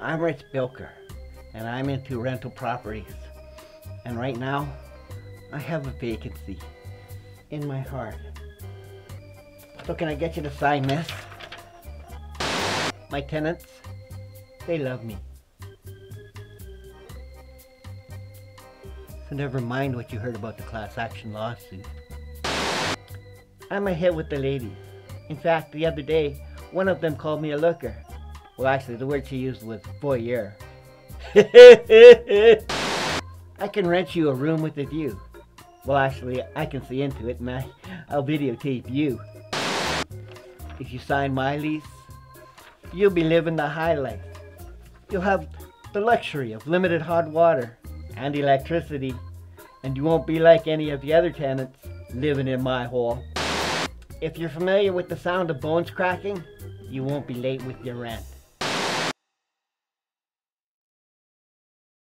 I'm Rich Bilker, and I'm into rental properties. And right now, I have a vacancy in my heart. So can I get you to sign this? My tenants, they love me. So never mind what you heard about the class action lawsuit. I'm a hit with the ladies. In fact, the other day, one of them called me a looker. Well, actually, the word she used was voyeur. I can rent you a room with a view. Well, actually, I can see into it, and I'll videotape you. If you sign my lease, you'll be living the high life. You'll have the luxury of limited hot water and electricity, and you won't be like any of the other tenants living in my hole. If you're familiar with the sound of bones cracking, you won't be late with your rent.